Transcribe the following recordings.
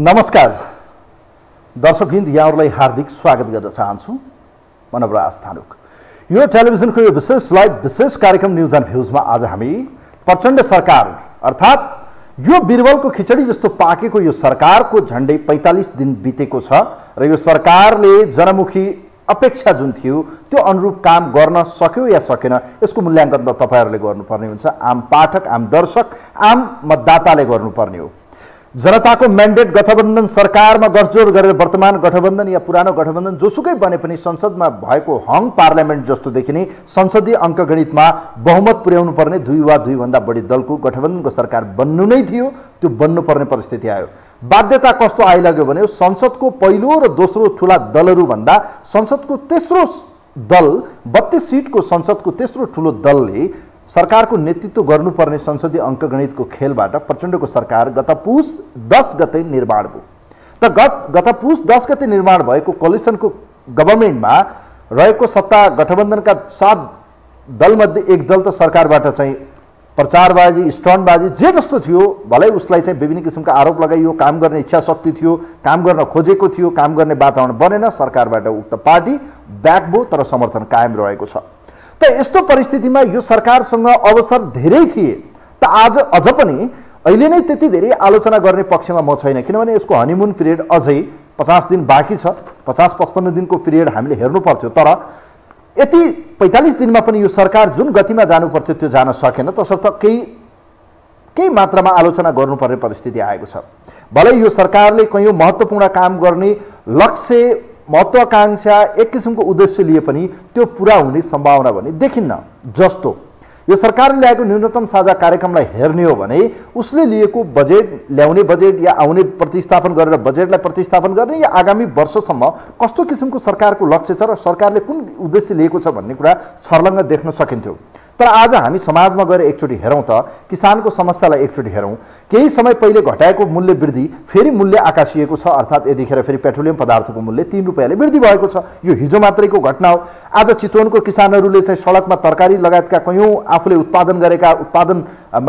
नमस्कार दर्शकवृन्द यहाँहरुलाई हार्दिक स्वागत गर्न चाहन्छु मनोबरा आस्थानुक यो टेलिभिजनको यो विशेष लाइभ विशेष कार्यक्रम न्यूज एन्ड भ्यूजमा आज हामी प्रचण्ड सरकार अर्थात् यो बिरबलको खिचडी जस्तो पाकेको यो सरकारको झण्डै 45 दिन बितेको छ र यो सरकारले जनमुखी अपेक्षा जुन थियो त्यो अनुरूप काम गर्न सक्यो या सकेन यसको मूल्याङ्कन त तपाईहरुले गर्नुपर्ने हुन्छ आम पाठक आम दर्शक आम मतदाताले गर्नुपर्ने हो जनताको म्यान्डेट गठबन्धन सरकारमा गठजोड गरेर वर्तमान गठबन्धन या पुरानो गठबन्धन जोसुकै बने पनि संसदमा भएको हङ पार्लियामेन्ट जस्तो देखिने संसदीय अङ्कगणितमा बहुमत पुर्याउनु पर्ने दुई वा दुई भन्दा बढी दलको गठबन्धनको सरकार बन्नु नै थियो त्यो बन्नुपर्ने परिस्थिति आयो बाध्यता कस्तो आइलाग्यो भने संसदको पहिलो र दोस्रो ठूला दलहरू भन्दा संसदको तेस्रो दल 32 सिटको संसदको तेस्रो ठूलो दलले सरकारको नेतृत्व गर्नुपर्ने संसदीय अङ्कगणितको खेलबाट प्रचण्डको सरकार गत पुस 10 गते निर्माण भयो त गत पुस 10 गते निर्माण भएको कोलिसनको गभर्नमेन्टमा रहेको सत्ता गठबन्धनका 7 दलमध्ये एक दल त सरकारबाट चाहिँ प्रचारबाजी स्टन्टबाजी जे जस्तो थियो भलै उसलाई चाहिँ विभिन्न किसिमका आरोप लगाइयो काम गर्ने इच्छा शक्ति थियो काम गर्न खोजेको थियो काम गर्ने वातावरण बनेन सरकारबाट उक्त पार्टी ब्याक भयो तर समर्थन कायम रहेको छ त यस्तो परिस्थितिमा यो सरकारसँग अवसर धेरै थिए त आज अझ पनि अहिले नै त्यति धेरै आलोचना गर्ने पक्षमा म छैन किनभने यसको हनीमून पिरियड अझै 50 दिन बाँकी छ 50-55 दिनको पिरियड हामीले हेर्नु पर्थ्यो तर यति 45 दिनमा पनि यो सरकार जुन गतिमा जानु पर्थ्यो त्यो जान सकेन तसर्थ केही मात्रामा आलोचना गर्नुपर्ने परिस्थिति आएको छ भलै यो सरकारले कयौं महत्त्वपूर्ण काम गर्ने लक्ष्य महत्वाकांक्षा एक किसिमको उद्देश्य लिए पनि त्यो पूरा हुने सम्भावना भने देखिन्न जस्तो यो सरकारले ल्याएको न्यूनतम साझा कार्यक्रमलाई हेर्ने हो भने उसले लिएको बजेट ल्याउने बजेट या आउने प्रतिस्थापन गरेर बजेटलाई प्रतिस्थापन गर्ने या आगामी वर्षसम्म कस्तो किसिमको सरकारको लक्ष्य छ र सरकारले कुन उद्देश्य लिएको छ भन्ने कुरा छर्लङ्ग देख्न सकिन्थ्यो तर आज हामी समाजमा गएर एकचोटी हेरौं त किसानको समस्यालाई एकचोटी हेरौं केही समय पहिले घटाएको मूल्य वृद्धि फेरि मूल्य आकाशिएको छ अर्थात् यतिखेर फेरि पेट्रोलियम पदार्थको मूल्य 3 रुपैयाँले वृद्धि भएको छ यो हिजो मात्रैको घटना हो आज चितवनको किसानहरूले चाहिँ सडकमा तरकारी लगायतका कयौं आफूले उत्पादन गरेका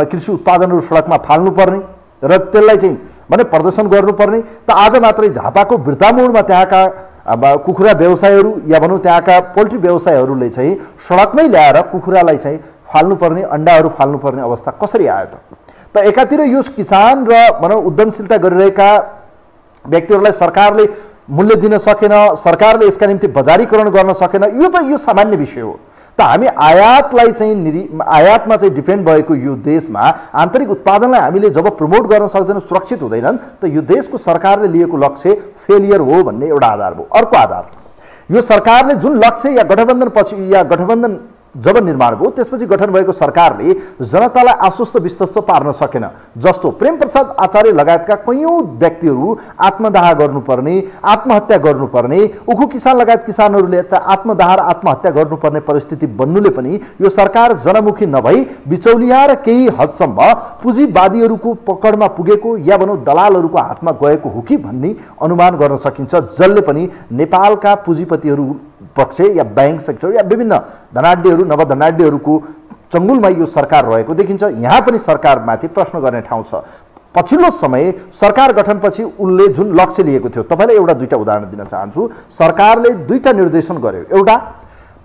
कृषि उत्पादनहरू सडकमा फाल्नु पर्ने र त्यसलाई चाहिँ भने प्रदर्शन गर्नुपर्ने त आज मात्रै झापाको वृद्धामोडमा त्यहाँका अब कुखुरा व्यवसायहरू या भनौं त्यहाँका पोल्ट्री व्यवसायहरूले चाहिँ सडकमै ल्याएर कुखुरालाई चाहिँ फाल्नुपर्ने अण्डाहरू फाल्नुपर्ने अवस्था कसरी आयो त एकातिर यो किसान र भनौं उद्यमशीलता गरिरहेका व्यक्तिहरूलाई सरकारले मूल्य दिन सकेन सरकारले यसका निम्ति बजारीकरण गर्न सकेन यो त यो सामान्य विषय हो त हामी आयातलाई चाहिँ आयातमा चाहिँ डिपेन्ड भएको यो देशमा आन्तरिक उत्पादनलाई हामीले जब प्रमोट गर्न सक्दैनौं सुरक्षित हुँदैनन् त यो देशको सरकारले लिएको लक्ष्य फेलियर हो भन्ने एउटा आधार हो अर्को आधार यो सरकारले जुन लक्ष्य या गठबन्धनपछि या गठबन्धन जब निर्माण भयो त्यसपछि गठन भएको सरकारले जनतालाई आश्वस्त विश्वस्त पार्न सकेन जस्तो प्रेम प्रसाद आचार्य लगायतका कयौं व्यक्तिहरू आत्मदाह गर्नुपर्ने आत्महत्या गर्नुपर्ने उखु किसान लगायत किसानहरूले त आत्मदाह र आत्महत्या गर्नुपर्ने परिस्थिति बन्नुले पनि यो सरकार जनमुखी नभई बिचौलिया र केही हदसम्म पुँजीवादीहरूको पकडमा पुगेको या भनौं दलालहरूको हातमा गएको हो कि भन्ने अनुमान गर्न सकिन्छ जसले पनि नेपालका पुँजीपतिहरू पक्ष या बैंक सेक्टर या विभिन्न धनाढ्यहरू नवधनाढ्यहरूको चंगुलमा यो सरकार रहेको देखिन्छ यहाँ पनि सरकारमाथि प्रश्न गर्ने ठाउँ छ पछिल्लो समय सरकार गठनपछि उनले जुन लक्ष्य लिएको थियो तपाईलाई एउटा दुईटा उदाहरण दिन चाहन्छु सरकारले दुईटा निर्देशन गर्यो एउटा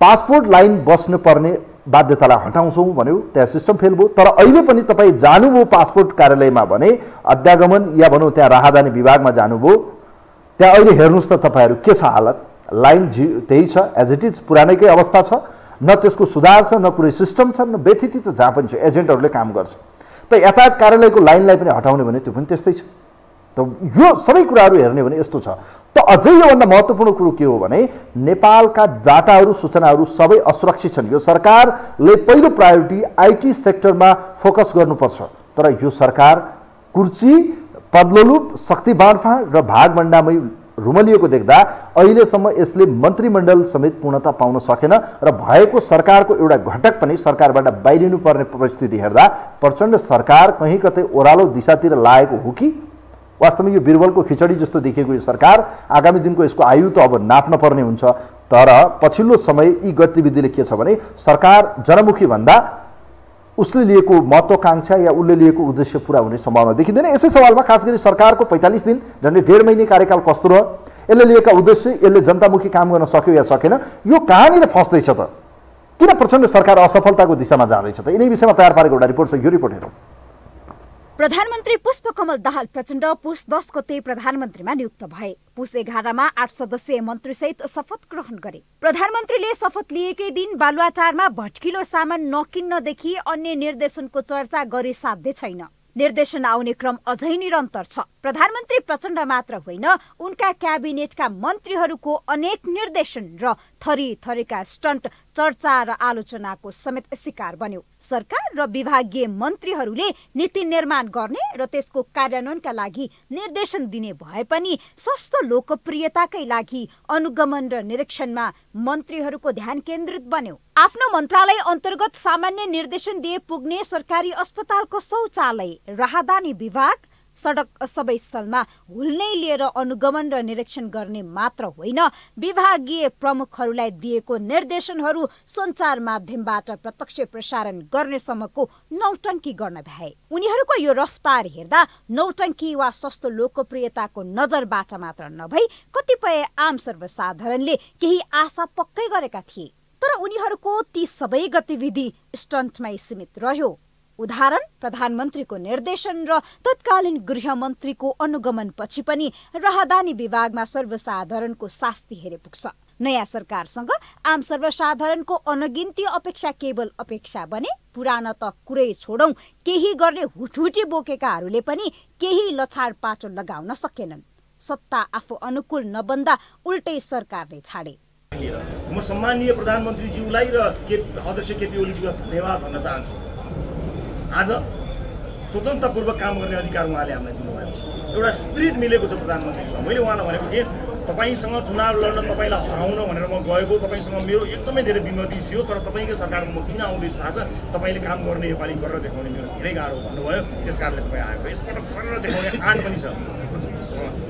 पासपोर्ट लाइन बस्नुपर्ने बाध्यतालाई हटाउँछौं भन्यो त्यहाँ सिस्टम फेल भयो तर अहिले पनि तपाई जानुभयो पासपोर्ट कार्यालयमा भने अध्यागमन या भनौं त्यहाँ राहदानी विभागमा जानुभयो त्यहाँ अहिले हेर्नुस् त तपाईहरु के छ हालत लाइन जी त्यही छ एज इट इज पुरानैकै अवस्था छ न त्यसको सुधार छ न कुनै सिस्टम छ न व्यतिथि त जहाँ पनि छ एजेन्टहरूले काम गर्छ त यातायात कार्यालयको लाइनलाई पनि हटाउने भने त्यो पनि त्यस्तै छ त यो सबै कुराहरू हेर्ने भने यस्तो छ त अझै यो भन्दा महत्त्वपूर्ण कुरो के हो भने नेपालका डाटाहरू सूचनाहरू सबै असुरक्षित छन् यो सरकारले पहिलो प्रायोरिटी आईटी सेक्टरमा फोकस गर्नुपर्छ तर यो सरकार कुर्सी पदलोलुप शक्ति बाँडफाँड र भागभण्डामै रुमलिएको देख्दा अहिलेसम्म यसले मन्त्रीमण्डल समेत पूर्णता पाउन सकेन र भएको सरकारको एउटा घटक पनि सरकारबाट बाहिरिनु पर्ने परिस्थिति हेर्दा प्रचण्ड सरकार कहीँ कतै ओरालो दिशातिर लागेको हो कि वास्तवमा यो बिरबलको खिचडी जस्तो देखिएको यो सरकार आगामी दिनको यसको आयु त अब नाप्न पर्ने हुन्छ तर पछिल्लो समय यी गतिविधिले के छ भने सरकार जनमुखी भन्दा उसले लिएको महत्वाकांक्षा या उसले लिएको उद्देश्य पूरा हुने सम्भावना देखिँदैन। यसै सवालमा खास गरी सरकारको 45 दिन झन्डै डेढ़ महीने कार्यकाल कस्तो रह्यो, यसले लिएका उद्देश्य, यसले जनतामुखी काम गर्न सक्यो या सकेन, यो कहाँनिर फस्दैछ त? किन प्रचण्ड सरकार असफलताको दिशामा जाँदैछ त? यिनै विषयमा तयार पारेको एउटा रिपोर्ट छ, यो रिपोर्ट हेरौँ। प्रधानमन्त्री पुष्पकमल दाहाल प्रचण्ड पुष 10 गते प्रधानमन्त्रीमा नियुक्त भए। पुष 11 मा 8 सदस्यीय मन्त्रीसहित शपथ ग्रहण गरे। प्रधानमन्त्रीले शपथ लिएकै दिन बालुवाटारमा भटकिलो सामान नकिन्नदेखि अन्य निर्देशनको चर्चा गरे साध्य छैन। निर्देशन आउने क्रम अझै निरन्तर छ। प्रधानमन्त्री प्रचण्ड मात्र होइन, उनका क्याबिनेटका मन्त्रीहरूको अनेक निर्देशन र थरीथरीका स्टन्ट चर्चा र आलोचनाको समेत शिकार बन्यो। सरकार र विभागीय मन्त्रीहरूले नीति निर्माण गर्ने र त्यसको कार्यान्वयनका लागि निर्देशन दिने भए पनि सस्तो लोकप्रियताकै लागि अनुगमन र निरीक्षणमा मन्त्रीहरूको ध्यान केन्द्रित बन्यो। आफ्नो मन्त्रालय अन्तर्गत सामान्य निर्देशन दिए पुग्ने सरकारी अस्पतालको शौचालय, राहदानी विभाग, सडक सबै स्थलमा हुल्नै लिएर अनुगमन र निरीक्षण गर्ने मात्र होइन, विभागीय प्रमुखहरूलाई दिएको निर्देशनहरू सञ्चार माध्यमबाट प्रत्यक्ष प्रसारण गर्ने सम्मको नौटंकी गर्न भए। उनीहरूको यो रफ्तार हेर्दा नौटंकी वा सस्तो लोकप्रियताको नजरबाट मात्र नभई कतिपय आम सर्वसाधारणले केही आशा पक्कै गरेका थिए, तर उनीहरूको ती सबै गतिविधि स्टन्टमै सीमित रह्यो। उदाहरण, प्रधानमन्त्रीको निर्देशन र तत्कालीन गृहमन्त्रीको अनुगमन पछि पनि राहदानी विभागमा सर्वसाधारणको शास्ति हेरे पुग्छ। नयाँ सरकारसँग आम सर्वसाधारणको अनगिन्ती अपेक्षा केवल अपेक्षा बने। पुरानो त कुरै छोडौं, केही गर्ने हुटहुटी बोकेकाहरूले पनि केही लछाड पाटो लगाउन सकेनन्। सत्ता आफू अनुकूल नबन्दा उल्टै सरकारले छाडे। म सम्माननीय प्रधानमन्त्रीज्यूलाई र अध्यक्ष केपी ओलीज्यूलाई धन्यवाद भन्न चाहन्छु। आज स्वतन्त्रपूर्वक काम गर्ने अधिकार उहाँले हामीलाई दिनुभएको छ। एउटा स्पिरिट मिलेको छ प्रधानमन्त्रीसँग। मैले उहाँलाई भनेको थिएँ, तपाईसँग चुनाव लड्न, तपाईँलाई हराउन भनेर म गएको, तपाईसँग मेरो एकदमै धेरै विमति थियो, तर तपाईँकै सरकारमा म किन आउँदैछु थाहा छ, तपाईँले काम गर्ने योपालि गरेर देखाउने मेरो धेरै गाह्रो भन्नुभयो, त्यस कारणले तपाईँ आएको। यसपटक गरेर देखाउने आँट पनि छ।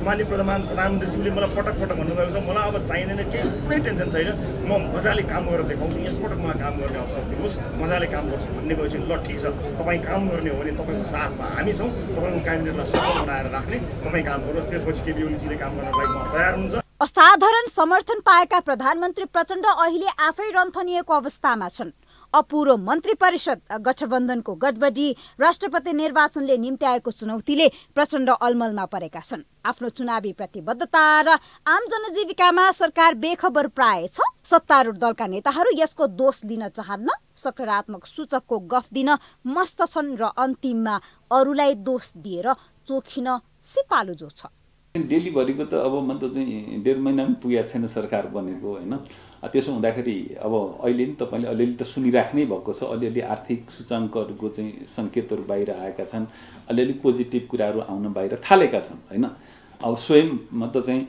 माननीय प्रधानमन्त्रीज्यूले मलाई पटक पटक भन्नुभएको छ, मलाई अब चाहिँदैन, केही कुनै टेन्सन छैन, म मजाले काम गरेर देखाउँछु, यसपटक मलाई काम गर्ने अवसर दिनुहोस्, मजाले काम गर्छु भन्ने भएपछि ल ठिक छ, तपाईँ काम गर्ने हो भने तपाईँको साथमा हामी छौँ, तपाईँको क्याबिनेटलाई सफल बनाएर राख्ने, तपाईँ काम गर्नुहोस्। त्यसपछि केपी ओलीजीले काम गर्नलाई म तयार हुन्छ। असाधारण समर्थन पाएका प्रधानमन्त्री प्रचण्ड अहिले आफै रन्थनिएको अवस्थामा छन्। अपूर्व मन्त्री परिषद गठबन्धनको गडबडी, राष्ट्रपति निर्वाचनले निम्त्याएको चुनौतीले प्रचण्ड अलमलमा परेका छन्। आफ्नो चुनावी प्रतिबद्धता र आम जनजीविकामा सरकार बेखबर प्राय छ। सत्तारूढ दलका नेताहरू यसको दोष दिन चाहन्न, सकारात्मक सूचकको गफ दिन मस्त छन् र अन्तिममा अरूलाई दोष दिएर चोखिन सिपालु जो छ। डेलीभरिको त अब मन त चाहिँ डेढ महिना पनि पुगेको छैन सरकार बनेको होइन। त्यसो हुँदाखेरि अब अहिले नि तपाईँले अलिअलि त सुनिराख्नै भएको छ, अलिअलि आर्थिक सूचाङ्कहरूको चाहिँ सङ्केतहरू बाहिर आएका छन्, अलिअलि पोजिटिभ कुराहरू आउन बाहिर थालेका छन् होइन। अब स्वयं म त चाहिँ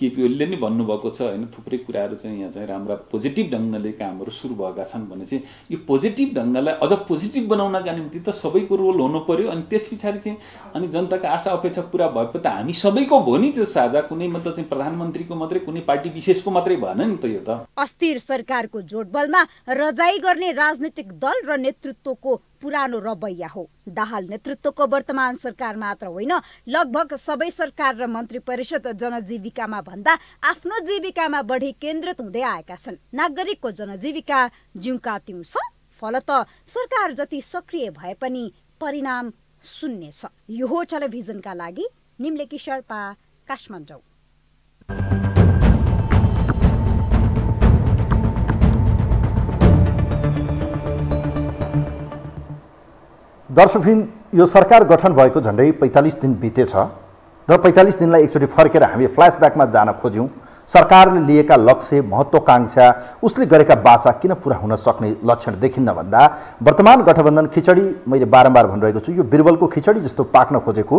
केपी ओलीले नि भन्नुभएको छ होइन, थुप्रै कुराहरू चाहिँ यहाँ चाहिँ राम्रा पोजिटिभ ढङ्गले कामहरू सुरु भएका छन् भने चाहिँ यो पोजिटिभ ढङ्गलाई अझ पोजिटिभ बनाउनका निम्ति त सबैको रोल हुनु पर्यो। अनि त्यस पछाडि चाहिँ अनि जनताको आशा अपेक्षा पुरा भएपछि त हामी सबैको भयो नि, त्यो साझा कुनै म त चाहिँ प्रधानमन्त्रीको मात्रै, कुनै पार्टी विशेषको मात्रै भएन नि त। यो त अस्थिर सरकारको जोडबलमा रजाई गर्ने राजनीतिक दल र नेतृत्वको पुरानो रवैया हो। दाहाल नेतृत्वको वर्तमान सरकार मात्र होइन, लगभग सबै सरकार र मन्त्री परिषद जनजीविकामा भन्दा आफ्नो जीविकामा बढी केन्द्रित हुँदै आएका छन्। नागरिकको जनजीविका जिउका त्यौं छ। फलत सरकार जति सक्रिय भए पनि परिणाम शून्य छ। यो हो टेलिभिजनका लागि निम्लेकी शर्पा, काठमाडौँ। दर्शकबिन, यो सरकार गठन भएको झन्डै 45 दिन बितेछ र 45 दिनलाई एकचोटि फर्केर हामी फ्ल्यासब्याकमा जान खोज्यौँ। सरकारले लिएका लक्ष्य, महत्वाकांक्षा, उसले गरेका वाचा किन पूरा हुन सक्ने लक्षण देखिन्न भन्दा वर्तमान गठबन्धन खिचडी, मैले बारम्बार भनिरहेको छु, यो बिरबलको खिचडी जस्तो पाक्न खोजेको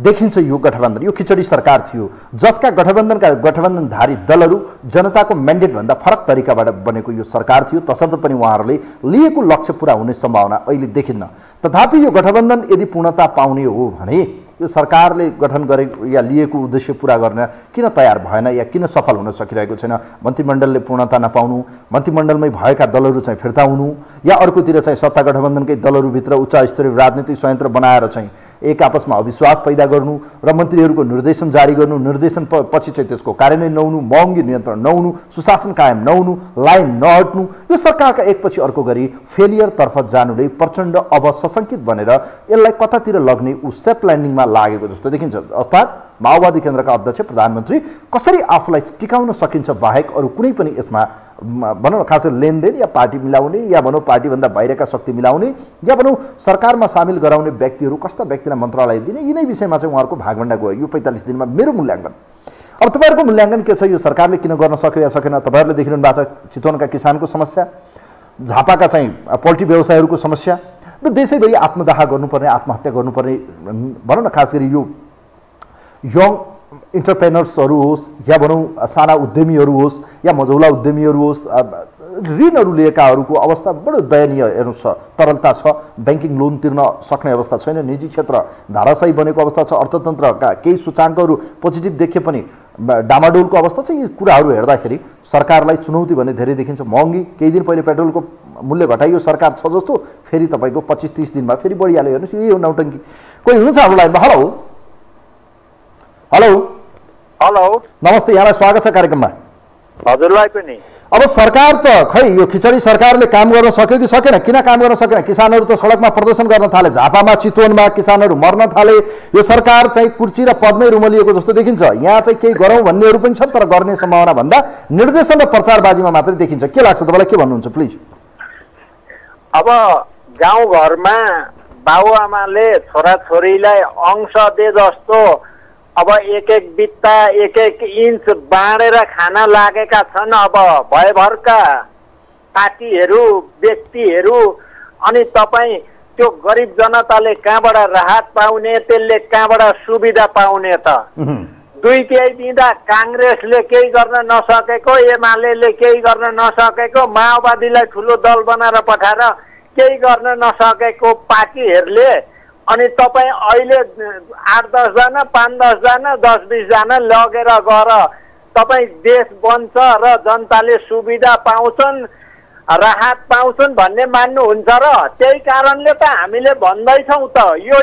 देखिन्छ। यो गठबन्धन, यो खिचडी सरकार थियो जसका गठबन्धनधारी दलहरू जनताको म्यान्डेटभन्दा फरक तरिकाबाट बनेको यो सरकार थियो। तसर्थ पनि उहाँहरूले लिएको लक्ष्य पुरा हुने सम्भावना अहिले देखिन्न। तथापि यो गठबन्धन यदि पूर्णता पाउने हो भने यो सरकारले गठन गरे या लिएको उद्देश्य पूरा गर्न किन तयार भएन या किन सफल हुन सकिरहेको छैन, मन्त्रीमण्डलले पूर्णता नपाउनु, मन्त्रीमण्डलमै भएका दलहरू चाहिँ फिर्ता हुनु या अर्कोतिर चाहिँ सत्ता गठबन्धनकै दलहरूभित्र उच्च स्तरीय राजनीतिक संयन्त्र बनाएर चाहिँ एक आपसमा अविश्वास पैदा गर्नु र मन्त्रीहरूको निर्देशन जारी गर्नु, निर्देशन पछि चाहिँ त्यसको कार्यान्वयन नहुनु, महँगी नियन्त्रण नहुनु, सुशासन कायम नहुनु, लाइन नहट्नु, यो सरकारका एकपछि अर्को गरी फेलियरतर्फ जानुले प्रचण्ड अब सशंकित बनेर यसलाई कतातिर लग्ने उसै प्लानिङमा लागेको जस्तो देखिन्छ। अर्थात् माओवादी केन्द्रका अध्यक्ष प्रधानमन्त्री कसरी आफूलाई टिकाउन सकिन्छ बाहेक अरू कुनै पनि यसमा भनौँ खास लेनदेन या पार्टी मिलाउने या भनौँ पार्टीभन्दा बाहिरका शक्ति मिलाउने या भनौँ सरकारमा सामेल गराउने व्यक्तिहरू कस्ता व्यक्तिलाई मन्त्रालय दिने, यिनै विषयमा चाहिँ उहाँहरूको भागभण्डा गयो यो 45 दिनमा मेरो मूल्याङ्कन। अब तपाईहरूको मूल्याङ्कन के छ? यो सरकारले किन गर्न सक्यो या सकेन? तपाईहरूले देखिरहनु भएको छ चितवनका किसानको समस्या, झापाका चाहिँ पोल्ट्री व्यवसायहरूको समस्या र देशैभरि आत्मदाह गर्नुपर्ने, आत्महत्या गर्नुपर्ने भनौँ न खास गरी यो यङ इन्टरप्रेनर्सहरू होस् या भनौँ साना उद्यमीहरू होस् या मझौला उद्यमीहरू होस्, ऋणहरू लिएकाहरूको अवस्था बडो दयनीय हेर्नुहोस्, तरलता छ, ब्याङ्किङ लोन तिर्न सक्ने अवस्था छैन, निजी क्षेत्र धाराशायी बनेको अवस्था छ, अर्थतन्त्रका केही सूचाङ्कहरू पोजिटिभ देखे पनि डामाडोलको अवस्था छ। यी कुराहरू हेर्दाखेरि सरकारलाई चुनौती भने धेरै देखिन्छ। महँगी, केही दिन पहिले पेट्रोलको मूल्य घटाइयो, सरकार छ जस्तो, फेरि तपाईँको 25-30 दिनमा फेरि बढिहाल्यो। हेर्नुहोस्, यही हो नौटङ्की। कोही हुनुहुन्छ हाम्रो लाइनमा? हेलो हेलो हेलो, नमस्ते, यहाँलाई स्वागत छ कार्यक्रममा। हजुरलाई पनि। अब सरकार त खै यो खिचडी सरकारले काम गर्न सक्यो कि सकेन? किन काम गर्न सकेन? किसानहरू त सडकमा प्रदर्शन गर्न थाले, झापामा चितवनमा किसानहरू मर्न थाले, यो सरकार चाहिँ कुर्सी र पदमै रुमलिएको जस्तो देखिन्छ। यहाँ चाहिँ केही गरौँ भन्नेहरू पनि छन् तर गर्ने सम्भावना भन्दा निर्देशन र प्रचारबाजीमा मात्रै देखिन्छ। के लाग्छ तपाईँलाई? के भन्नुहुन्छ प्लिज? अब गाउँघरमा बाबुआमाले छोराछोरीलाई अंश दे जस्तो अब एक एक बित्ता एक एक इन्च बाँडेर खान लागेका छन्। अब भयभरका पार्टीहरू, व्यक्तिहरू, अनि तपाईँ त्यो गरिब जनताले कहाँबाट राहत पाउने, त्यसले कहाँबाट सुविधा पाउने त? दुई केही दिँदा काङ्ग्रेसले केही गर्न नसकेको, एमाले केही गर्न नसकेको, माओवादीलाई ठुलो दल बनाएर पठाएर केही गर्न नसकेको पार्टीहरूले, अनि तपाईँ अहिले 8-10 जना 5-10 जना 10-20 जना लगेर गएर तपाईँ देश बन्छ र जनताले सुविधा पाउँछन्, राहत पाउँछन् भन्ने मान्नुहुन्छ र? त्यही कारणले त हामीले भन्दैछौँ त यो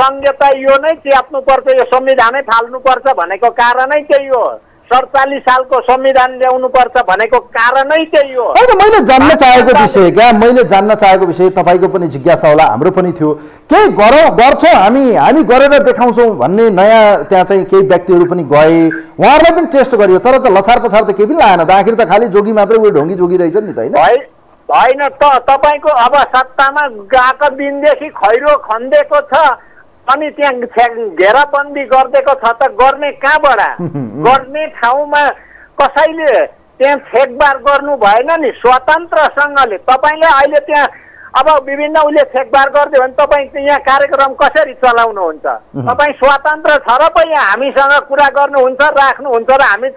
संहिता यो नै च्याप्नुपर्छ, यो संविधानै फाल्नुपर्छ भनेको कारणै त्यही हो। 47 सालको संविधान ल्याउनुपर्छ भनेको कारणै त्यही हो। होइन, मैले जान्न चाहेको विषय क्या, मैले जान्न चाहेको विषय तपाईँको पनि जिज्ञासा होला, हाम्रो पनि थियो। केही गर्छौँ हामी गरेर देखाउँछौँ भन्ने नयाँ त्यहाँ चाहिँ केही व्यक्तिहरू पनि गए, उहाँहरूलाई पनि टेस्ट गरियो तर त लछार पछार त केही पनि लागेन। आखिर त खालि जोगी मात्रै उयो ढोङ्गी जोगी रहेछ नि त, होइन? होइन त, तपाईँको अब सत्तामा गएको दिनदेखि खैरो खन्देको छ, अनि त्यहाँ घेराबन्दी गरिदिएको छ त गर्ने कहाँबाट? गर्ने ठाउँमा कसैले त्यहाँ छेकबार गर्नु भएन नि स्वतन्त्रसँगले। तपाईँले अहिले त्यहाँ अब विभिन्न उसले छेकबार गरिदियो भने तपाईँ यहाँ कार्यक्रम कसरी चलाउनुहुन्छ? तपाईँ स्वतन्त्र छ र पो यहाँ हामीसँग कुरा गर्नुहुन्छ, राख्नुहुन्छ र हामी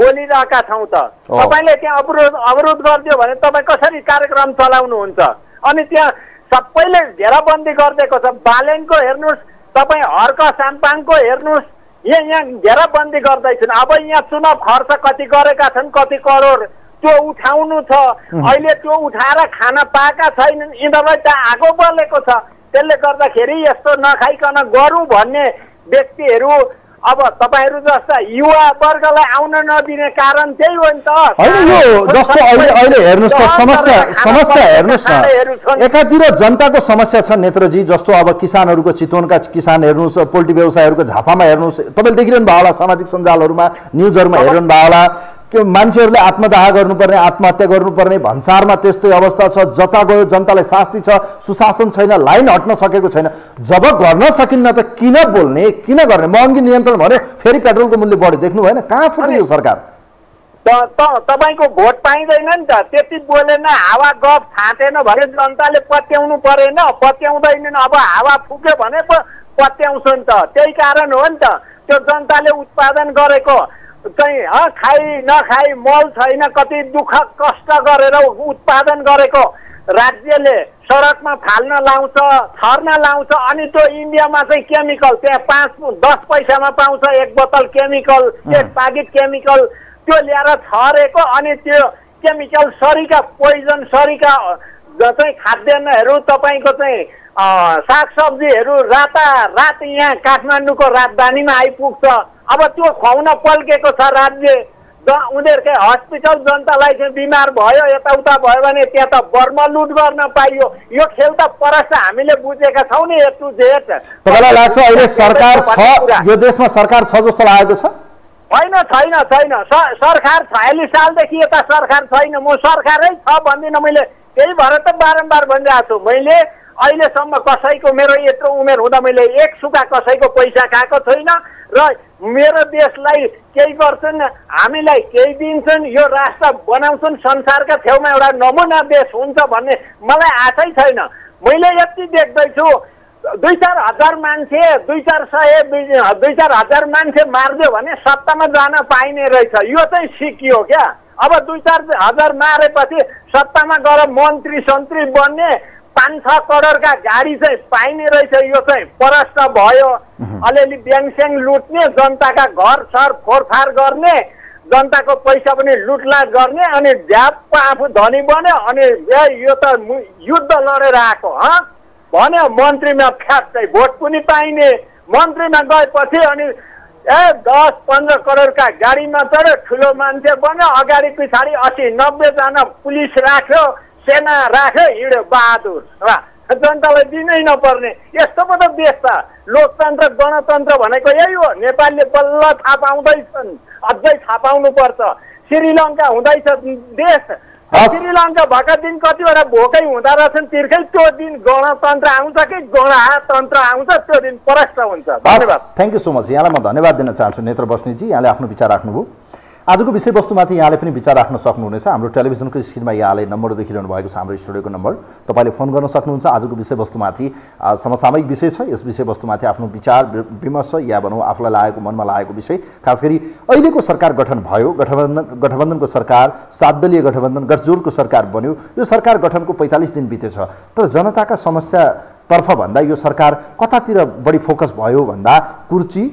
बोलिरहेका छौँ त। तपाईँले त्यहाँ अवरोध गरिदियो भने तपाईँ कसरी कार्यक्रम चलाउनुहुन्छ? अनि त्यहाँ सबैले घेराबन्दी गरिदिएको छ, बालेनको हेर्नुहोस्, तपाईँ हर्क साम्पाङको हेर्नुहोस्, यहाँ घेराबन्दी गर्दैछन्। अब यहाँ चुनाव खर्च कति गरेका छन्, कति करोड त्यो उठाउनु छ, अहिले त्यो उठाएर खान पाएका छैनन्, यिनीहरूलाई त आगो बलेको छ। त्यसले गर्दाखेरि यस्तो नखाइकन गरौँ भन्ने व्यक्तिहरू अब तपाईहरू जस्ता युवा वर्गलाई आउन नदिने कारण त्यही हो नि त। होइन, एकातिर जनताको समस्या छ नेत्रजी, जस्तो अब किसानहरूको, चितवनका किसान हेर्नुहोस्, पोल्ट्री व्यवसायहरूको झापामा हेर्नुहोस्, तपाईँले देखिरहनु भयो होला, सामाजिक सञ्जालहरूमा न्युजहरूमा हेर्नु भयो होला, त्यो मान्छेहरूले आत्मदाह गर्नुपर्ने, आत्महत्या गर्नुपर्ने भन्सारमा त्यस्तै अवस्था छ। जता गयो जनतालाई शास्ति छ, सुशासन छैन, लाइन हट्न सकेको छैन। जब गर्न सकिन्न त किन बोल्ने, किन गर्ने? महँगी नियन्त्रण भन्यो, फेरि पेट्रोलको मूल्य बढी, देख्नु भएन? कहाँ छ यो सरकार? तपाईँको भोट पाइँदैन नि त, त्यति बोलेन, हावा गफ छाँटेन भने जनताले पत्याउनु परेन, पत्याउँदैनन्। अब हावा फुक्यो भने पो पत्याउँछ नि त, त्यही कारण हो नि त। त्यो जनताले उत्पादन गरेको चाहिँ खाइ नखाइ मल छैन, कति दुःख कष्ट गरेर उत्पादन गरेको राज्यले सड़क में फाल्न लाउँछ छर्न लाउँछ अनि त्यो इंडिया में केमिकल त्यहाँ 5-10 पैसा में पाउँछ एक बोतल केमिकल एक पैकेट केमिकल त्यो ल्याएर छरेको अनि त्यो केमिकल सरीका पोइजन सरीका खाद्यान्नहरु तपाईको साग सब्जीहरु रातारात यहाँ काठमाडौँको राजधानी में आइपुग्छ। अब त्यो खुवाउन पल्केको छ राज्य उनीहरुकै हस्पिटल जनतालाई बिमार भयो यताउता भयो भने त्यहाँ त बर्म लुट गर्न पाइयो। यो खेल त परस्त हामीले बुझेका छौं नि ए टु जेड। तपाईलाई लाग्छ अहिले सरकार छ यो देशमा सरकार छ जस्तो लागेको छ? हैन छैन सरकार ४६ सालदेखि यता सरकार छैन। म सरकारै छ भन्दिन मैले त्यही भएर त बारम्बार भनिरहेको छु। मैले अहिलेसम्म कसैको मेरो यत्रो उमेर हुँदा मैले एक सुका कसैको पैसा खाएको छैन र मेरो देशलाई केही गर्छन् हामीलाई केही दिन्छन् यो राष्ट्र बनाउँछन् संसारका छेउमा एउटा नमुना देश हुन्छ भन्ने मलाई आशै छैन। मैले यति देख्दैछु 2-4 हजार मान्छे 2-4 सय 2-4 हजार मान्छे मारिदियो भने सत्तामा जान पाइने रहेछ यो चाहिँ सिकियो क्या। अब 2-4 हजार मारेपछि सत्तामा गएर मन्त्री सन्त्री बन्ने 5-6 करोड़ का गाड़ी पाइने रहे यो परस्त भयो। अलिअलि ब्याङस्याङ लुट्ने जनता का घर सर फोरफार गर्ने जनता को पैसा पनि लुटलाट गर्ने अनि झ्याप आफू धनी बन्यो अनि यो त युद्ध लडेर आएको भन्यो मन्त्रीमा फ्याट्टै भोट पनि पाइने मन्त्रीमा गएपछि अनि 10-15 करोड़ का गाड़ी में चढ्यो ठुलो मान्छे बन्यो अगाडि पछाडि 80-90 जना पुलिस राख्यो सेना राख्यो हिँड्यो बहादुर र जनतालाई दिनै नपर्ने यस्तो पो त देश छ। लोकतन्त्र गणतन्त्र भनेको यही हो। नेपालले बल्ल थाहा पाउँदैछन् अझै थाहा पाउनु पर्छ। श्रीलङ्का हुँदैछ देश श्रीलङ्का भएका दिन कतिवटा भोकै हुँदा रहेछन् तिर्खै त्यो दिन गणतन्त्र आउँछ कि गणतन्त्र आउँछ त्यो दिन परास्त हुन्छ। धन्यवाद। Thank you so much. यहाँलाई म धन्यवाद दिन चाहन्छु नेत्र बस्नेतजी यहाँले आफ्नो विचार राख्नुभयो। आजको विषयवस्तुमाथि यहाँले पनि विचार राख्न सक्नुहुनेछ। हाम्रो टेलिभिजनको स्क्रिनमा यहाँले नम्बर देखिरहनु भएको छ हाम्रो स्टुडियोको नम्बर तपाईले फोन गर्न सक्नुहुन्छ। आजको विषयवस्तुमाथि समसामयिक विषय छ यस विषयवस्तुमाथि आफ्नो विचार विमर्श या भनौँ आफूलाई लागेको मनमा लागेको विषय खास गरी अहिलेको सरकार गठन भयो गठबन्धनको सरकार 7 दलीय गठबन्धन गठजोडको सरकार बन्यो। यो सरकार गठनको 45 दिन बितेछ तर जनताका समस्यातर्फ भन्दा यो सरकार कतातिर बढी फोकस भयो भन्दा कुर्ची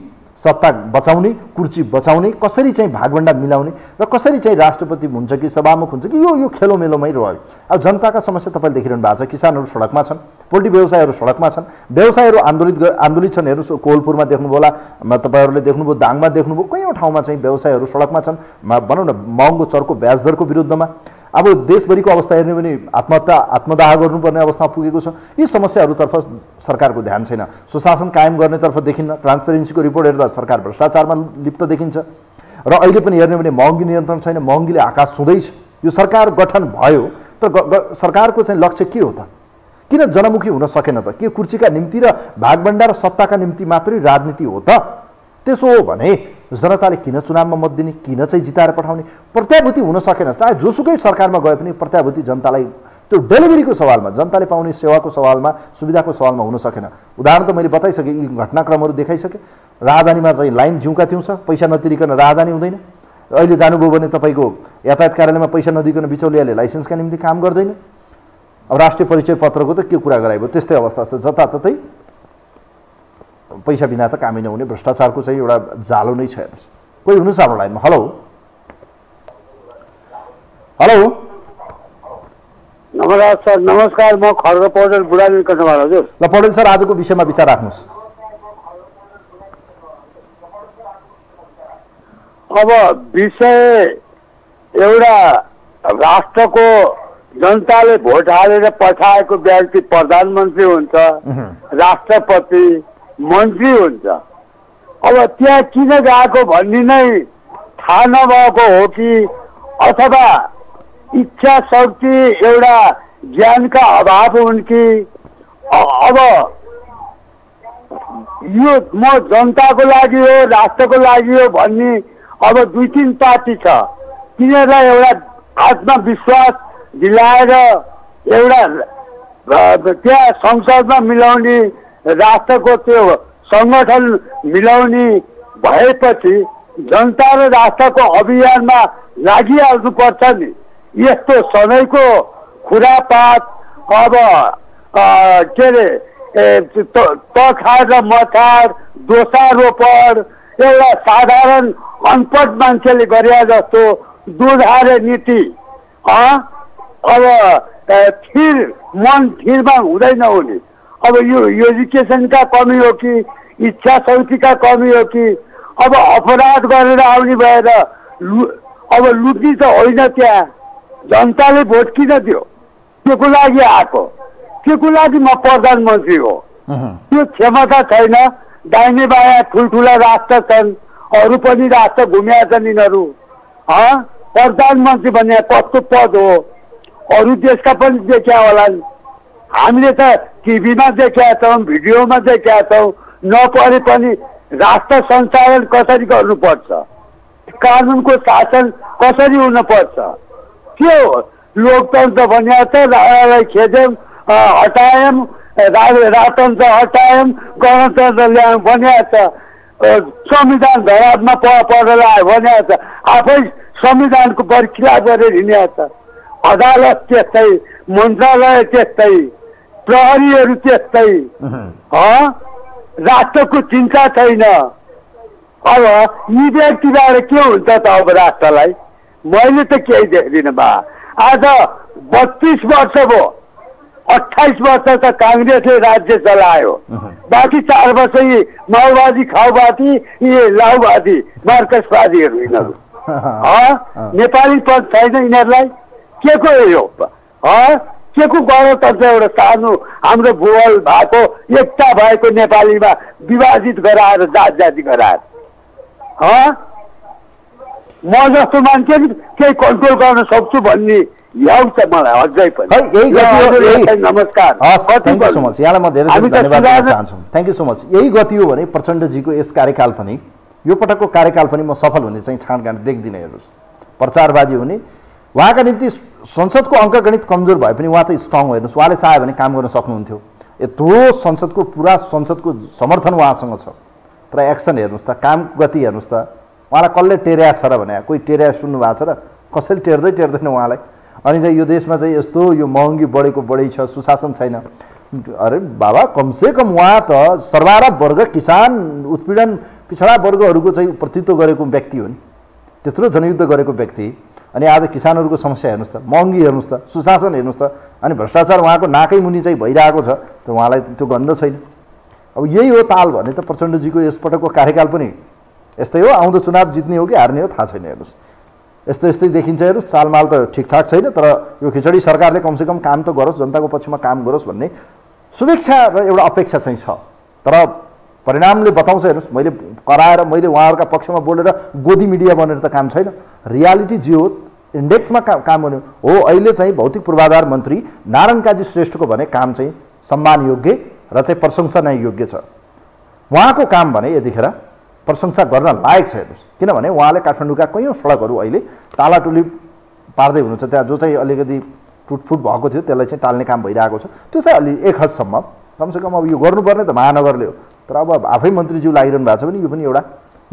सत्ता बचाउने कुर्ची बचाउने कसरी चाहिँ भागवण्डा मिलाउने र कसरी चाहिँ राष्ट्रपति हुन्छ कि सभामुख हुन्छ कि यो खेलोमेलोमै रह्यो। अब जनताका समस्या तपाईले देखिरहनु भएको छ। किसानहरू सडकमा छन् पोल्ट्री व्यवसायहरू सडकमा छन् व्यवसायहरू आन्दोलित छन्। हेर्नुहोस् कोलपुरमा देख्नुभयो होला तपाईहरूले देख्नुभयो दाङमा देख्नुभयो कयौँ ठाउँमा चाहिँ व्यवसायहरू सडकमा छन् भनौँ न महँगो चर्को ब्याज दरको विरुद्धमा। अब देशभरिको अवस्था हेर्ने भने आत्मदाह गर्नुपर्ने अवस्था पुगेको छ। यी समस्याहरूतर्फ सरकारको ध्यान छैन। सुशासन कायम गर्नेतर्फ देखिन्न। ट्रान्सपेरेन्सीको रिपोर्ट हेर्दा सरकार भ्रष्टाचारमा लिप्त देखिन्छ र अहिले पनि हेर्ने भने महँगी नियन्त्रण छैन। महँगीले आकाश छुँदैछ। यो सरकार गठन भयो तर सरकारको चाहिँ लक्ष्य के हो त? किन जनमुखी हुन सकेन त? के कुर्चीका निम्ति र भागभण्डा र सत्ताका निम्ति मात्रै राजनीति हो त? त्यसो हो भने जनताले किन चुनावमा मत दिने किन चाहिँ जिताएर पठाउने? प्रत्याभूति हुन सकेन। चाहे जोसुकै सरकारमा गए पनि प्रत्याभूति जनतालाई त्यो डेलिभरीको सवालमा जनताले पाउने सेवाको सवालमा सुविधाको सवालमा हुन सकेन। उदाहरण त मैले बताइसकेँ यी घटनाक्रमहरू देखाइसकेँ। राजधानीमा चाहिँ लाइन जिउका थिउँछ पैसा नतिरिकन राजधानी हुँदैन। अहिले जानुभयो भने तपाईँको यातायात कार्यालयमा पैसा नदिकन बिचौलियाले लाइसेन्सका निम्ति काम गर्दैन। अब राष्ट्रिय परिचय पत्रको त के कुरा गराइयो त्यस्तै अवस्था छ। जताततै पैसा बिना त कामै नहुने भ्रष्टाचारको चाहिँ एउटा जालो नै छ। हेर्नुहोस् कोही हुनुहुन्छ हाम्रो लाइनमा? हेलो हेलो नमस्कार सर। नमस्कार म खड्ग पौडेल बुढानी कटवार हजुर। ल पौडेल सर आजको विषयमा विचार राख्नुहोस्। अब विषय एउटा राष्ट्रको जनताले भोट हालेर पठाएको व्यक्ति प्रधानमन्त्री हुन्छ राष्ट्रपति मन्त्री हुन्छ। अब त्यहाँ किन गएको भन्ने नै थाहा नभएको हो कि अथवा इच्छा शक्ति एउटा ज्ञानका अभाव हुन् कि? अब यो म जनताको लागि हो राष्ट्रको लागि हो भन्ने अब 2-3 पार्टी छ। तिनीहरूलाई एउटा आत्मविश्वास दिलाएर एउटा त्यहाँ संसदमा मिलाउने राष्ट्रको त्यो सङ्गठन मिलाउने भएपछि जनता र राष्ट्रको अभियानमा लागिहाल्नुपर्छ नि। यस्तो सधैँको खुरापात अब के अरे तथार र मथार दोषारोपण एउटा साधारण अनपढ मान्छेले गरे जस्तो दुधारे नीति अब थिर मन थिरमा हुँदैन उनी। अब यो एजुकेसनका कमी हो कि इच्छा शक्तिका कमी हो कि अब अपराध गरेर आउने भएर अब लुट्ने त होइन, त्यहाँ जनताले भोट किन दियो? त्यसको लागि आएको, त्यसको लागि म प्रधानमन्त्री हो। त्यो क्षमता छैन। दाहिने बायाँ ठुल्ठुला राष्ट्र छन्, अरू पनि राष्ट्र घुम्या छन् यिनीहरू। प्रधानमन्त्री भन्ने कस्तो पद हो? अरू देशका पनि देखा होला, हामीले त टिभीमा देखा छौँ, भिडियोमा देखा छौँ, नपढे पनि राष्ट्र सञ्चालन कसरी गर्नुपर्छ, कानुनको शासन कसरी हुनुपर्छ, के हो लोकतन्त्र भन्या त? राजालाई खेद्यौँ हटायौँ, राजतन्त्र हटायौँ, गणतन्त्र ल्यायौँ भन्या छ, संविधान धरापमा परेर आयो भन्या छ, आफै संविधानको बरखिलाफ गरेर हिँड्या छ। अदालत त्यस्तै, मन्त्रालय त्यस्तै, प्रहरीहरू त्यस्तै। राष्ट्रको चिन्ता छैन। अब यी व्यक्तिबाट के हुन्छ त? अब राष्ट्रलाई मैले त केही देख्दिनँ बा। आज 32 वर्ष भयो, 28 वर्ष त काङ्ग्रेसले राज्य चलायो, बाँकी 4 वर्ष यी माओवादी, खाउवादी, यी लाउवादी, मार्क्सवादीहरू यिनीहरू। नेपालीपन छैन यिनीहरूलाई। के को यो? के को गणतन्त्र? एउटा सानो हाम्रो भूगोल भएको, एकता भएको नेपालीमा विभाजित गराएर, जात जाति गराएर म जस्तो मान्छे केही कन्ट्रोल गर्न सक्छु भन्ने याद छ मलाई अझै पनि। नमस्कार, थ्याङ्क यू सो मच, यहाँलाई म धेरै धन्यवाद दिन चाहन्छु। Thank you so much. यही गति हो भने प्रचण्डजीको यस कार्यकाल पनि, यो पटकको कार्यकाल पनि म सफल हुने चाहिँ छानगान देख्दिनँ। हेर्नुहोस्, प्रचारवादी हुने उहाँका निम्ति संसदको अङ्कगणित कमजोर भए पनि उहाँ त स्ट्रङ हो। हेर्नुहोस्, उहाँले चाह्यो भने काम गर्न सक्नुहुन्थ्यो। यत्रो संसदको, पुरा संसदको समर्थन उहाँसँग छ, तर एक्सन हेर्नुहोस् त, काम गति हेर्नुहोस् त। उहाँलाई कसले टेर्या छ र भने? कोही टेर्या सुन्नु भएको छ र? कसैले टेर्दै टेर्दैन उहाँलाई। अनि चाहिँ यो देशमा चाहिँ यस्तो यो महँगी बढेको बढी छ, सुशासन छैन। अरे बाबा, कमसेकम उहाँ त सर्वारब वर्ग, किसान, उत्पीडन, पिछडा वर्गहरूको चाहिँ प्रतित्व गरेको व्यक्ति हो नि, त्यत्रो जनयुद्ध गरेको व्यक्ति। अनि आज किसानहरूको समस्या हेर्नुहोस् त, महँगी हेर्नुहोस् त, सुशासन हेर्नुहोस् त, अनि भ्रष्टाचार उहाँको नाकै मुनि चाहिँ भइरहेको छ, तर उहाँलाई त्यो गन्ध छैन। अब यही हो ताल भने त प्रचण्डजीको यसपटकको कार्यकाल पनि यस्तै हो। आउँदो चुनाव जित्ने हो कि हार्ने हो थाहा छैन। हेर्नुहोस्, यस्तो यस्तै देखिन्छ। हेर्नुहोस्, सालमाल त ठिकठाक छैन, तर यो खिचडी सरकारले कमसेकम काम त गरोस्, जनताको पक्षमा काम गरोस् भन्ने शुभेच्छा र एउटा अपेक्षा चाहिँ छ। तर परिणामले बताउँछ। हेर्नुहोस्, मैले कराएर, मैले उहाँहरूका पक्षमा बोलेर गोदी मिडिया बनेर त काम छैन। रियालिटी जे हो, इन्डेक्समा काम बन्यो हो। अहिले चाहिँ भौतिक पूर्वाधार मन्त्री नारायण काजी श्रेष्ठको भने काम चाहिँ सम्मान योग्य र चाहिँ प्रशंसा नै योग्य छ। उहाँको काम भने यतिखेर प्रशंसा गर्न लायक छ। हेर्नुहोस्, किनभने उहाँले काठमाडौँका कयौँ सडकहरू अहिले टालाटुली पार्दै हुनुहुन्छ। त्यहाँ जो चाहिँ अलिकति टुटफुट भएको थियो त्यसलाई चाहिँ टाल्ने काम भइरहेको छ। त्यो चाहिँ अलि एक हदसम्म कमसेकम अब यो गर्नुपर्ने त महानगरले हो, तर अब आफै मन्त्रीज्यू लागिरहनु भएको छ भने यो पनि एउटा,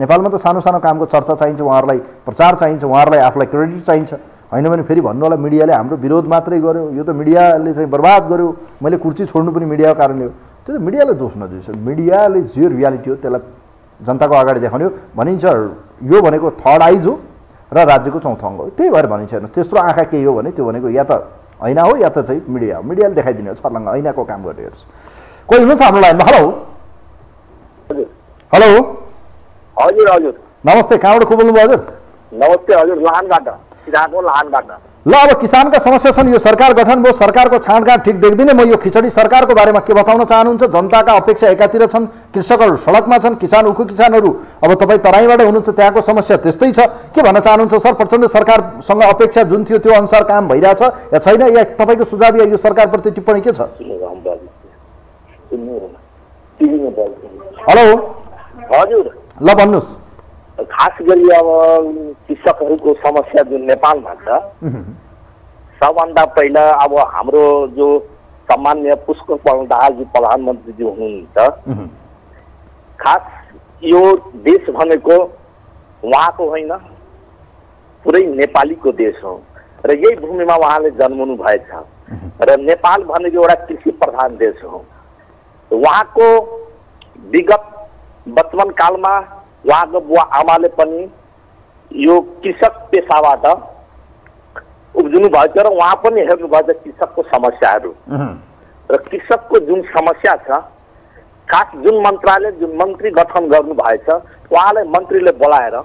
नेपालमा त सानो सानो कामको चर्चा चाहिन्छ, उहाँहरूलाई प्रचार चाहिन्छ, उहाँहरूलाई आफूलाई क्रेडिट चाहिन्छ। होइन भने फेरि भन्नु होला मिडियाले हाम्रो विरोध मात्रै गर्यो, यो त मिडियाले चाहिँ बर्बाद गर्यो, मैले कुर्सी छोड्नु पनि मिडियाको कारणले हो। त्यो त मिडियाले दोष नदिन्छ, मिडियाले जे रियालिटी हो त्यसलाई जनताको अगाडि देखाउने हो भनिन्छ। यो भनेको थर्ड आइज हो र राज्यको चौथो अङ्ग हो, त्यही भएर भनिन्छ। हेर्नुहोस्, त्यस्तो आँखा केही हो भने त्यो भनेको या त ऐना हो या त चाहिँ मिडिया हो। मिडियाले देखाइदिने हो छर्लङ्ग, ऐनाको काम गर्ने। हेर्नुहोस्, कोही हुनुहुन्छ हाम्रो लाइनमा? हेलो हेलो, हजुर हजुर नमस्ते, कहाँबाट को बोल्नुभयो हजुर? नमस्ते हजुर, लाहानबाट, किसानको लाहानबाट। ल, अब किसानका समस्या छन्, यो सरकार गठन भयो, सरकारको छाँडकाँड ठिक देख्दिनँ म। यो खिचडी सरकारको बारेमा के बताउन चाहनुहुन्छ? जनताका अपेक्षा एकातिर छन्, कृषकहरू सडकमा छन्, किसान, उखु किसानहरू। अब तपाईँ तराईबाट हुनुहुन्छ, त्यहाँको समस्या त्यस्तै छ, के भन्न चाहनुहुन्छ सर? प्रचण्ड सरकारसँग अपेक्षा जुन थियो त्यो अनुसार काम भइरहेछ या छैन, या तपाईँको सुझाव या यो सरकारप्रति टिप्पणी के छ? हेलो हजुर, ल भन्नुहोस्। खास गरी अब कृषकहरूको समस्या जुन नेपालमा छ, सबभन्दा पहिला अब हाम्रो जो सामान्य पुष्पकमल दाहालजी प्रधानमन्त्रीजी हुनुहुन्छ, खास यो देश भनेको उहाँको होइन, पुरै नेपालीको देश हो र यही भूमिमा उहाँले जन्मनु भएछ। र नेपाल भनेको एउटा कृषि प्रधान देश हो। वहाँको विगत वर्तमान कालमा वहाँको बुवा आमाले पनि यो कृषक पेसाबाट उब्जिनु भएको र उहाँ पनि हेर्नु भएको कृषकको समस्याहरू र कृषकको जुन समस्या छ, खास जुन मन्त्रालय जुन मन्त्री गठन गर्नु भएको छ उहाँलाई मन्त्रीले बोलाएर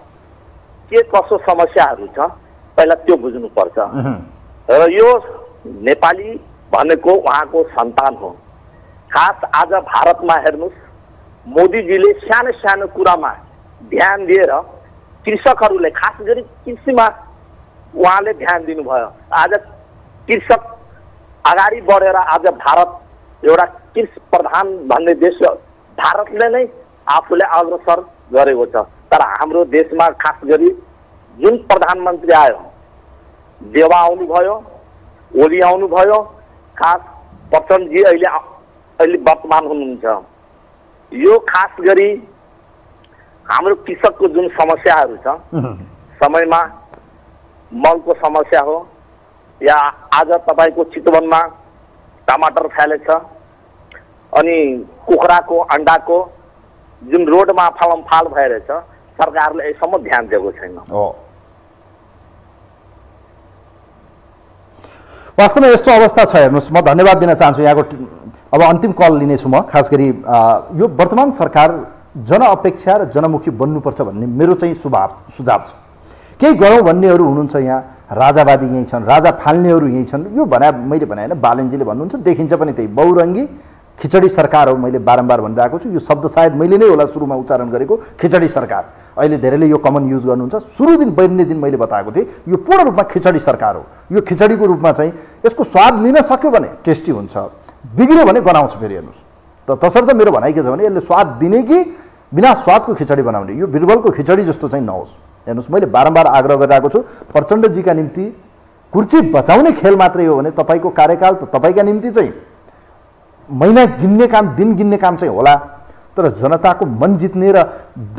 के कसो समस्याहरू छ पहिला त्यो बुझ्नुपर्छ। र यो नेपाली भनेको उहाँको सन्तान हो। खास आज भारतमा हेर्नुस्, मोदीजीले सानो सानो कुरामा ध्यान दिएर कृषकहरूले खास गरी कृषिमा उहाँले ध्यान दिनुभयो। आज कृषक अगाडि बढेर आज भारत एउटा कृषि प्रधान भन्ने देश भारतले नै आफूले अग्रसर गरेको छ। तर हाम्रो देशमा खास गरी जुन प्रधानमन्त्री आयो, देवा आउनुभयो, ओली आउनुभयो, खास प्रचण्डजी अहिले वर्तमान हुनुहुन्छ। यो खास गरी हाम्रो कृषकको जुन समस्याहरू छ, समयमा मलको समस्या हो, या आज तपाईको चितवनमा टमाटर फैलेछ, अनि कुखुराको अण्डाको जुन रोडमा फलमफाल भइरहेछ सरकारले यसम्म ध्यान दिएको छैन। वास्तवमा यस्तो अवस्था छ। हेर्नुहोस्, म धन्यवाद दिन चाहन्छु यहाँको। अब अन्तिम कल लिनेछु म। खास गरी यो वर्तमान सरकार जनअपेक्षा र जनमुखी बन्नुपर्छ भन्ने मेरो चाहिँ सुझाव छ। केही गरौँ भन्नेहरू हुनुहुन्छ यहाँ, राजावादी यहीँ छन्, राजा फाल्नेहरू यहीँ छन्। यो भने मैले भने होइन, बालनजीले भन्नुहुन्छ, देखिन्छ पनि त्यही बहुरङ्गी खिचडी सरकार हो। मैले बारम्बार भनिरहेको छु, यो शब्द सायद मैले नै होला सुरुमा उच्चारण गरेको, खिचडी सरकार। अहिले धेरैले यो कमन युज गर्नुहुन्छ। पहिल्यै दिन मैले बताएको थिएँ यो पूर्ण रूपमा खिचडी सरकार हो। यो खिचडीको रूपमा चाहिँ यसको स्वाद लिन सक्यो भने टेस्टी हुन्छ, बिग्रियो भने गनाउँछ। फेरि हेर्नुहोस्, तसर्थ मेरो भनाइ के छ भने यसले स्वाद दिने कि बिना स्वादको खिचडी बनाउने, यो बिरबलको खिचडी जस्तो चाहिँ नहोस्। हेर्नुहोस्, मैले बारम्बार आग्रह गरिरहेको छु, प्रचण्डजीका निम्ति कुर्ची बचाउने खेल मात्रै हो भने तपाईँको कार्यकाल त तपाईँका निम्ति चाहिँ महिना गिन्ने काम, दिन गिन्ने काम चाहिँ होला, तर जनताको मन जित्ने र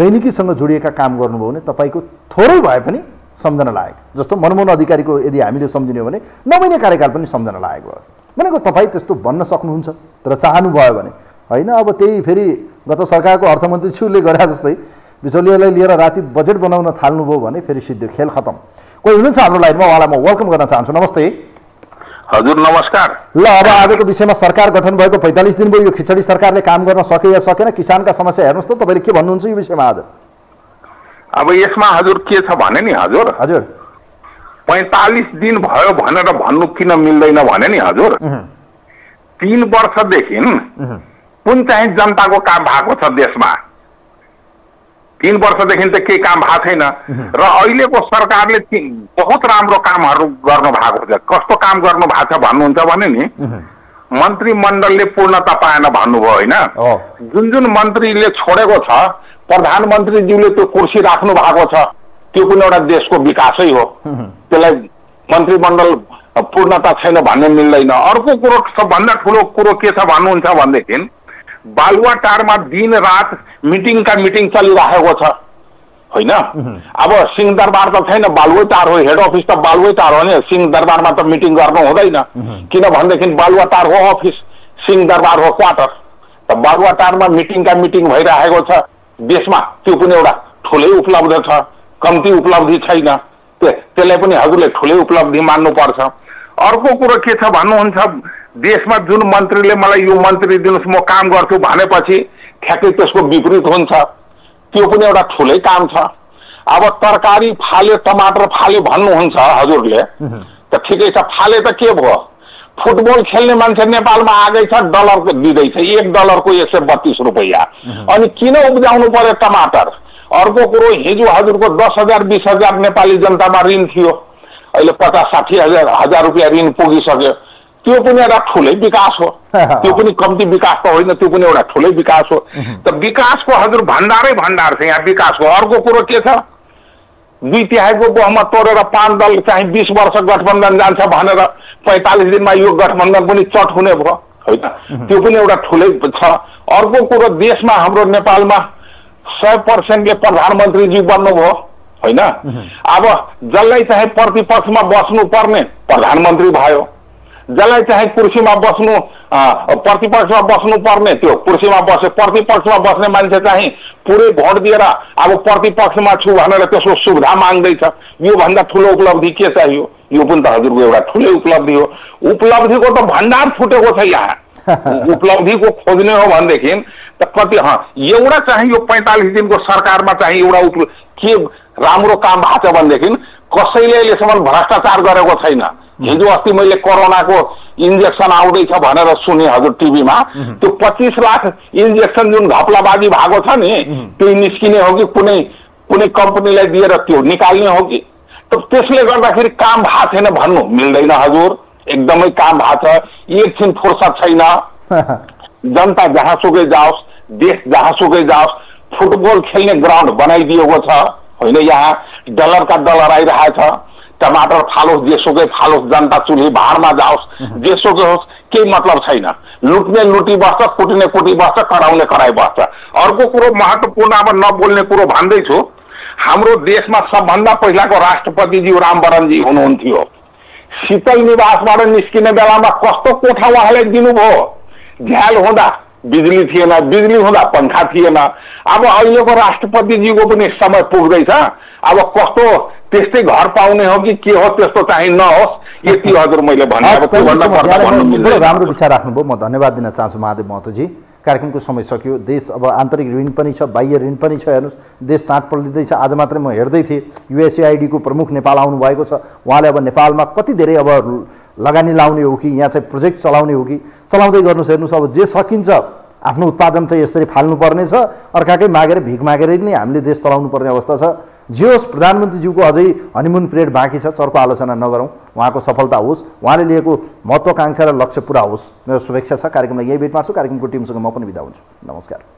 दैनिकीसँग जोडिएका काम गर्नुभयो भने तपाईँको थोरै भए पनि सम्झना लायक। जस्तो मनमोहन अधिकारीको यदि हामीले सम्झिने हो भने 9 महिना कार्यकाल पनि सम्झना लायक भयो। भनेको तपाईँ त्यस्तो भन्न सक्नुहुन्छ तर चाहनुभयो भने होइन। अब त्यही फेरि गत सरकारको अर्थमन्त्रीज्यूले गरे जस्तै बिचौलियालाई लिएर राति बजेट बनाउन थाल्नुभयो भने फेरि सिद्धि, खेल खतम। कोही हुनुहुन्छ हाम्रो लाइनमा, उहाँलाई म वेलकम गर्न चाहन्छु। नमस्ते हजुर, नमस्कार। ल, अब आजको विषयमा सरकार गठन भएको 45 दिन भयो, यो खिचडी सरकारले काम गर्न सके या सकेन, किसानका समस्या हेर्नुहोस् त, तपाईँले के भन्नुहुन्छ यो विषयमा आज? अब यसमा हजुर के छ भने नि हजुर, 45 दिन भयो भनेर भन्नु किन मिल्दैन भने नि हजुर, 3 वर्षदेखि कुन चाहिँ जनताको काम भएको छ देशमा? 3 वर्षदेखि त केही काम भएको छैन। र अहिलेको सरकारले बहुत राम्रो कामहरू गर्नु भएको छ। कस्तो काम गर्नु भएको छ भन्नुहुन्छ भने नि, मन्त्रीमण्डलले पूर्णता पाएन भन्नुभयो होइन। जुन जुन मन्त्रीले छोडेको छ, प्रधानमन्त्रीज्यूले त्यो कुर्सी राख्नु भएको छ, त्यो पनि एउटा देशको विकासै हो। त्यसलाई मन्त्रीमण्डल पूर्णता छैन भन्ने मिल्दैन। अर्को कुरो, सबभन्दा ठुलो कुरो के छ भन्नुहुन्छ भनेदेखि, बालुवाटारमा दिन रात मिटिङ चलिरहेको छ होइन। अब सिंहदरबार त छैन, बालुवाटार हो, हेड अफिस त बालुवाटार हो नि, सिंहदरबारमा त मिटिङ गर्नु हुँदैन। किनभनेदेखि बालुवाटार हो अफिस, सिंहदरबार हो क्वार्टर, त बालुवाटारमा मिटिङ भइरहेको छ देशमा। त्यो पनि एउटा ठुलै उपलब्ध छ, कम्ती उपलब्धि छैन। त्यसलाई पनि हजुरले ठुलै उपलब्धि मान्नुपर्छ। अर्को कुरो के छ भन्नुहुन्छ, देशमा जुन मन्त्रीले मलाई यो मन्त्री दिनुहोस् म काम गर्छु भनेपछि ठ्याक्कै त्यसको विपरीत हुन्छ, त्यो पनि एउटा ठुलै काम छ। अब तरकारी फाल्यो, टमाटर फाल्यो भन्नुहुन्छ हजुरले, त ठिकै छ, फाले त के भयो। फुटबल खेल्ने मान्छे नेपालमा आएकै छ, डलरको दिँदैछ, $1 को 132 रुपैयाँ, अनि किन उब्जाउनु पर्यो टमाटर? अर्को कुरो, हिजो हजुरको 10,000 20,000 नेपाली जनतामा ऋण थियो, अहिले 50-60 हजार रुपियाँ ऋण पुगिसक्यो, त्यो पनि एउटा ठुलै विकास हो। त्यो पनि कम्ती विकास त होइन, त्यो पनि एउटा ठुलै विकास हो। त विकासको हजुर भण्डारै भण्डार छ यहाँ विकासको। अर्को कुरो के छ, 2/3 को बहुमत तोडेर 5 दल चाहिँ 20 वर्ष गठबन्धन जान्छ भनेर 45 दिनमा यो गठबन्धन पनि चट हुने भयो होइन, त्यो पनि एउटा ठुलै छ। अर्को कुरो, देशमा हाम्रो नेपालमा 100%ले प्रधानमन्त्रीज्यू बन्नुभयो होइन। अब जसलाई चाहिँ प्रतिपक्षमा बस्नुपर्ने प्रधानमन्त्री भयो, जसलाई चाहिँ कुर्सीमा बस्नु प्रतिपक्षमा बस्नु पर्ने त्यो कुर्सीमा बसे, प्रतिपक्षमा बस्ने मान्छे चाहिँ पुरै भोट दिएर अब प्रतिपक्षमा छु भनेर त्यसको सुविधा माग्दैछ। यो भन्दा ठूलो उपलब्धि के चाहियो? यो पनि त हजुरको एउटा ठूलो उपलब्धि हो। उपलब्धिको त भण्डार फुटेको छ यहाँ। उपलब्धिको खोज्ने हो भनेदेखि त कति एउटा चाहिँ यो 45 दिनको सरकारमा चाहिँ एउटा के राम्रो काम भएको छ भनेदेखि कसैले अहिलेसम्म भ्रष्टाचार गरेको छैन। हिजो अस्ति मैले कोरोनाको इन्जेक्सन आउँदैछ भनेर सुने हजुर टिभीमा, त्यो 25 लाख इन्जेक्सन जुन घपलाबाजी भएको छ नि त्यो निस्किने हो कि कुनै कुनै कम्पनीलाई दिएर त्यो निकाल्ने हो कि? त्यसले गर्दाखेरि काम भएको छैन भन्नु मिल्दैन हजुर, एकदमै काम भएको छ। एकछिन फुर्सद छैन। जनता जहाँसुकै जाओस्, देश जहाँसुकै जाओस्, फुटबल खेल्ने ग्राउन्ड बनाइदिएको छ होइन? यहाँ डलरका डलर आइरहेछ, टमाटर फालोस् जेसुकै फालोस्, जनता चुल्ही भाँडमा जाओस्, जेसुकै होस्, केही मतलब छैन। लुट्ने लुटी बस्छ, कुट्ने कुटी बस्छ, कराउने कराइ बस्छ। अर्को कुरो महत्त्वपूर्ण अब नबोल्ने कुरो भन्दैछु, हाम्रो देशमा सबभन्दा पहिलाको राष्ट्रपतिज्यू रामवरणजी हुनुहुन्थ्यो। शीतल निवासबाट निस्किने बेलामा कस्तो कोठा उहाँले दिनुभयो। झ्याल हुँदा बिजुली थिएन, बिजुली हुँदा पंखा थिएन। अब अहिलेको राष्ट्रपतिजीको पनि समय पुग्दैछ, अब कस्तो त्यस्तै घर पाउने हो कि के हो त्यस्तो चाहिँ नहोस्। यति हजुर मैले भने। राम्रो विचार राख्नुभयो, म धन्यवाद दिन चाहन्छु महादेव महतोजी। कार्यक्रमको समय सकियो। देश अब आन्तरिक ऋण पनि छ, बाह्य ऋण पनि छ। हेर्नुहोस्, देश टाँटपट लिँदैछ। आज मात्रै म हेर्दै थिएँ, युएसएआइडीको प्रमुख नेपाल आउनुभएको छ। उहाँले अब नेपालमा कति धेरै अब लगानी लाउने हो कि यहाँ चाहिँ प्रोजेक्ट चलाउने हो कि चलाउँदै गर्नुहोस्। हेर्नुहोस्, अब जे सकिन्छ आफ्नो उत्पादन चाहिँ यसरी फाल्नुपर्नेछ। अर्काकै मागेर भिख मागेर नै हामीले देश चलाउनु पर्ने अवस्था छ। जे होस्, प्रधानमन्त्रीज्यूको अझै हनीमुन पिरियड बाँकी छ। चर्को आलोचना नगरौँ, उहाँको सफलता होस्, उहाँले लिएको महत्त्वाकाङ्क्षा र लक्ष्य पुरा होस्। मेरो शुभेच्छा छ। कार्यक्रमलाई यही भेट मार्छु। कार्यक्रमको टिमसँग म पनि बिदा हुन्छु। नमस्कार।